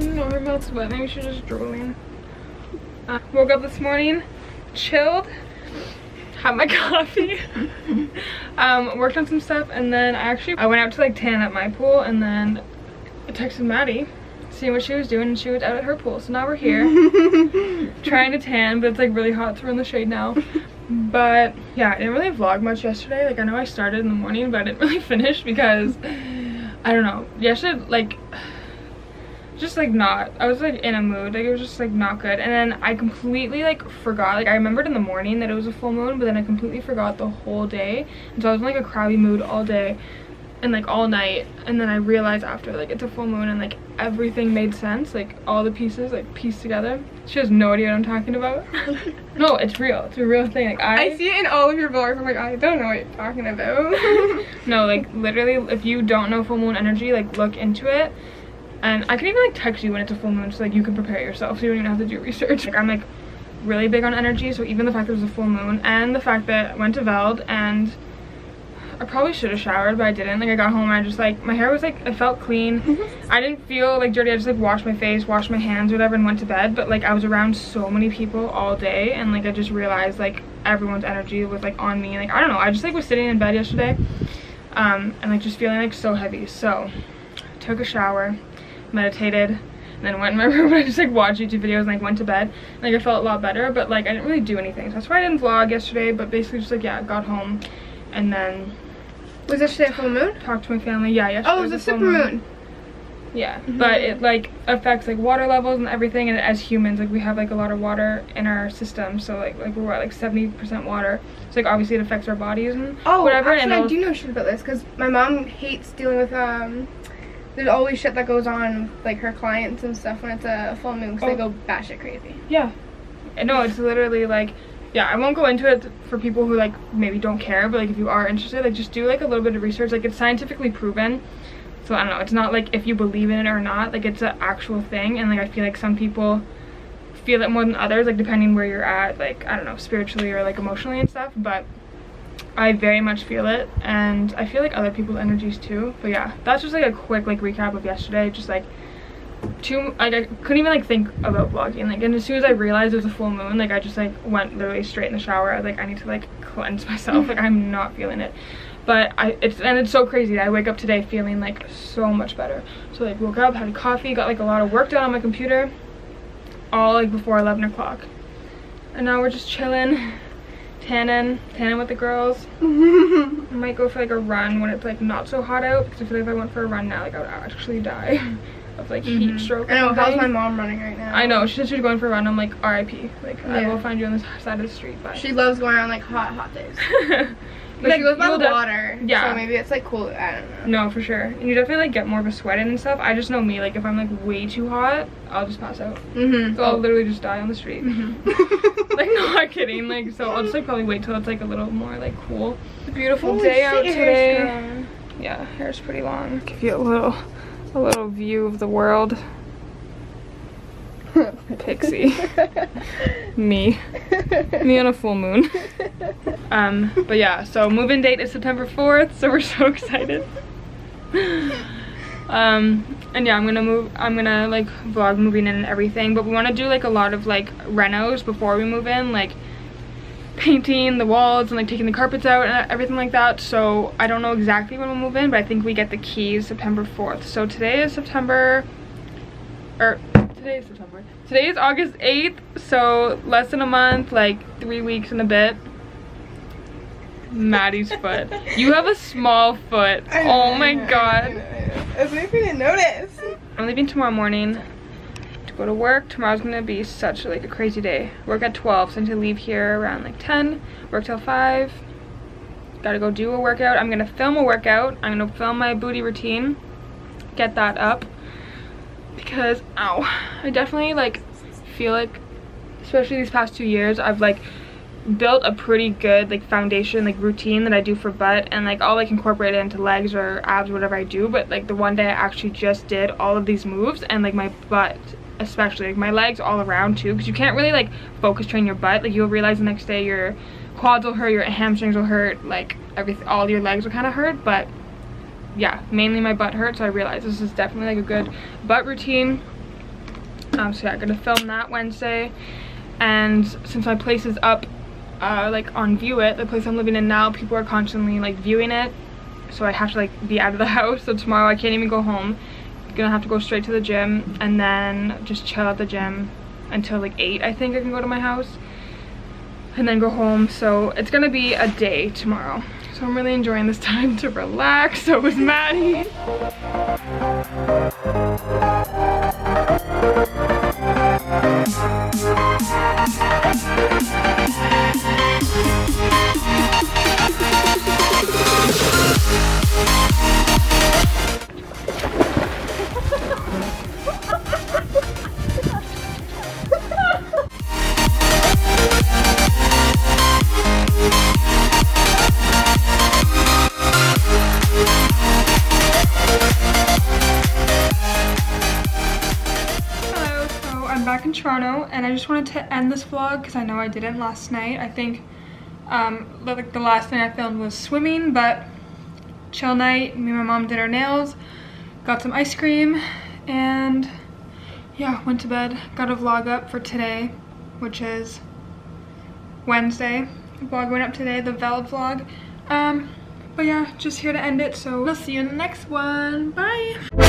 No, her mouth's wet. Maybe she's just drooling. Woke up this morning, chilled, had my coffee, worked on some stuff, and then I went out to like tan at my pool, and then I texted Maddie, seeing what she was doing, and she was out at her pool. So now we're here, trying to tan, but it's like really hot, so we're in the shade now. But yeah, I didn't really vlog much yesterday. Like, I know I started in the morning, but I didn't really finish because, I don't know, yesterday, like, just like not, I was like in a mood, like it was just like not good. And then I completely like forgot, like I remembered in the morning that it was a full moon, but then I completely forgot the whole day. And so I was in like a crabby mood all day and like all night. And then I realized after, like, it's a full moon, and like everything made sense, like all the pieces like pieced together. She has no idea what I'm talking about. No, it's real, it's a real thing. Like I see it in all of your vlogs. I'm like, I don't know what you're talking about. No, like literally, if you don't know full moon energy, like look into it. And I can even like text you when it's a full moon, so like you can prepare yourself, so you don't even have to do research. Like, I'm like really big on energy, so even the fact that it was a full moon, and the fact that I went to Veld, and I probably should have showered, but I didn't. Like, I got home and I just like, my hair was like, it felt clean. I didn't feel like dirty. I just like washed my face, washed my hands, whatever, and went to bed. But like, I was around so many people all day, and like I just realized like everyone's energy was like on me. Like, I don't know, I just like was sitting in bed yesterday, and like just feeling like so heavy. So I took a shower, meditated, and then went in my room, and I just like watched YouTube videos and like went to bed, and like I felt a lot better. But like, I didn't really do anything, so that's why I didn't vlog yesterday. But basically just like, yeah, I got home, and then was yesterday a full moon? Talked to my family. Yeah, yesterday. Oh, it was a super moon. Yeah. Mm-hmm. But it like affects like water levels and everything, and as humans, like we have like a lot of water in our system, so like we're what, like 70% water, so like obviously it affects our bodies and whatever. Actually, and I do know shit about this because my mom hates dealing with there's always shit that goes on with, like, her clients and stuff when it's a full moon, because they go batshit crazy. Yeah. No, it's literally, like, yeah, I won't go into it for people who, like, maybe don't care, but, like, if you are interested, like, just do, like, a little bit of research. Like, it's scientifically proven, so, I don't know, it's not, like, if you believe in it or not. Like, it's an actual thing, and, like, I feel like some people feel it more than others, like, depending where you're at, like, I don't know, spiritually or, like, emotionally and stuff, but I very much feel it, and I feel like other people's energies too. But yeah, that's just like a quick like recap of yesterday. Just like I couldn't even like think about vlogging, like, and as soon as I realized it was a full moon, like I just like went literally straight in the shower. I was like, I need to like cleanse myself, like I'm not feeling it. But it's so crazy that I wake up today feeling like so much better. So like, woke up, had a coffee, got like a lot of work done on my computer, all like before 11 o'clock, and now we're just chilling. Tanning with the girls. I might go for like a run when it's like not so hot out, because I feel like if I went for a run now, like I would actually die of like heat stroke. I know, how's my mom running right now? I know, she said she was going for a run. I'm like, RIP, like I will find you on the side of the street. But she loves going on like hot days. But like, she goes by the water, yeah, so maybe it's like cool, I don't know. No, for sure. And you definitely like get more of a sweat in and stuff. I just know me, like if I'm like way too hot, I'll just pass out. So I'll literally just die on the street. Like, not kidding, like, so I'll just like probably wait till it's like a little more like cool. It's a beautiful day out today. Yeah, hair's pretty long. Give you a little view of the world. Pixie. me on a full moon. But yeah, so move-in date is September 4th, so we're so excited. And yeah, I'm gonna like vlog moving in and everything, but we want to do like a lot of like renos before we move in, like painting the walls and like taking the carpets out and everything like that. So I don't know exactly when we'll move in, but I think we get the keys September 4th. So today is August 8th, so less than a month, like 3 weeks and a bit. Maddie's foot. You have a small foot. Oh my god. I was waiting to notice. I'm leaving tomorrow morning to go to work. Tomorrow's gonna be such like a crazy day. Work at 12, so I need to leave here around like 10, work till 5. Gotta go do a workout. I'm gonna film a workout. I'm gonna film my booty routine. Get that up. Because, ow, I definitely like feel like, especially these past 2 years, I've like built a pretty good like foundation, like routine that I do for butt, and like I'll like incorporate it into legs or abs, whatever I do. But like the one day I actually just did all of these moves, and like my butt especially, like my legs all around too, because you can't really like focus train your butt. Like, you'll realize the next day your quads will hurt, your hamstrings will hurt, like everything, all your legs will kind of hurt. But yeah, mainly my butt hurts, so I realized this is definitely like a good butt routine. So yeah, I'm gonna film that Wednesday, and since my place is up like on View It, the place I'm living in now, people are constantly like viewing it, so I have to like be out of the house. So tomorrow I can't even go home, I'm gonna have to go straight to the gym and then just chill at the gym until like 8, I think I can go to my house, and then go home. So it's gonna be a day tomorrow, so I'm really enjoying this time to relax. So is Maddie. Toronto, and I just wanted to end this vlog because I know I didn't last night. I think like the last thing I filmed was swimming, but chill night. Me and my mom did our nails, got some ice cream, and yeah, went to bed. Got a vlog up for today, which is Wednesday. The vlog went up today, the Veld vlog. But yeah, just here to end it, so we'll see you in the next one. Bye!